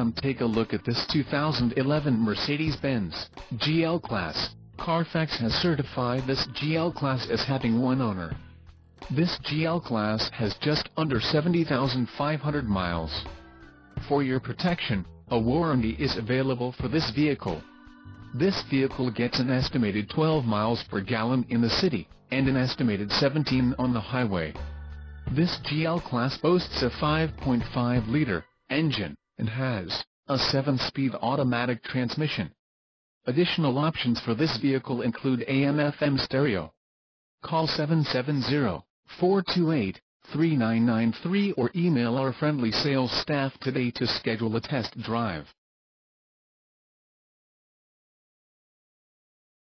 come take a look at this 2011 Mercedes-Benz GL-Class. Carfax has certified this GL-Class as having one owner. This GL-Class has just under 70,500 miles. For your protection, a warranty is available for this vehicle. This vehicle gets an estimated 12 miles per gallon in the city, and an estimated 17 on the highway. This GL-Class boasts a 5.5-liter engine, and has a 7-speed automatic transmission. Additional options for this vehicle include AM/FM stereo. Call 770-428-3993 or email our friendly sales staff today to schedule a test drive.